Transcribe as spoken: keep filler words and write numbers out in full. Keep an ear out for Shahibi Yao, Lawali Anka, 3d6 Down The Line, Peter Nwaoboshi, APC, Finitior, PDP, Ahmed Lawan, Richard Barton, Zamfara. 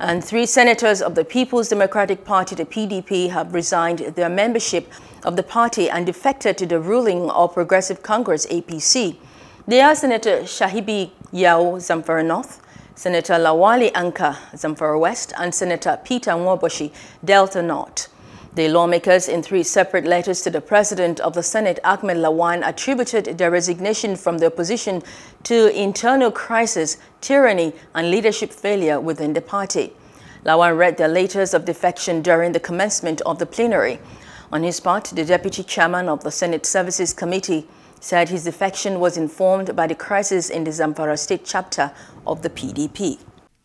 And three senators of the People's Democratic Party, the P D P, have resigned their membership of the party and defected to the ruling All Progressive Congress, A P C. They are Senator Shahibi Yao, Zamfara North, Senator Lawali Anka, Zamfara West, and Senator Peter Nwaoboshi, Delta North. The lawmakers, in three separate letters to the President of the Senate, Ahmed Lawan, attributed their resignation from the opposition to internal crisis, tyranny, and leadership failure within the party. Lawan read their letters of defection during the commencement of the plenary. On his part, the Deputy Chairman of the Senate Services Committee said his defection was informed by the crisis in the Zamfara State chapter of the P D P.